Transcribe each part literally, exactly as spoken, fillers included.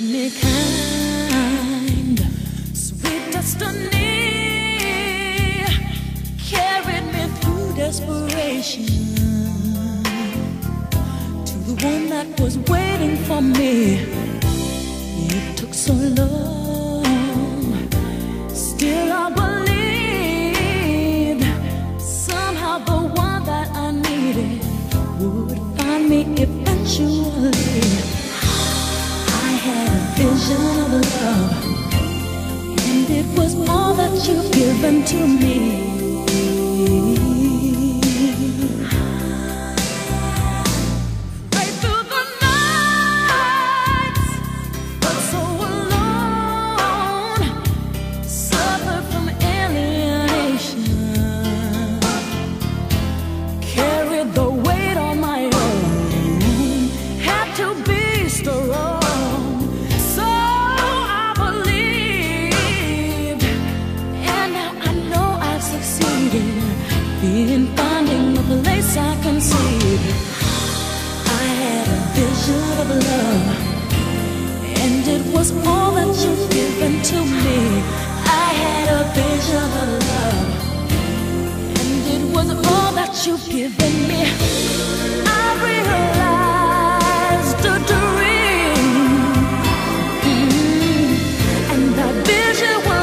treated me kind, sweet destiny carried me through desperation to the one that was waiting for me. It took so long, still I believed somehow the one that I needed would find me eventually. Vision of love, and it was all that you've given to me. Right through the night, but so alone, suffered from alienation, carried the weight on my own, had to be strong. In finding the place I conceived, I had a vision of love, and it was all that you've given to me. I had a vision of love, and it was all that you've given me. I realized a dream, mm-hmm. and the vision was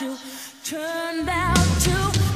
you turned out to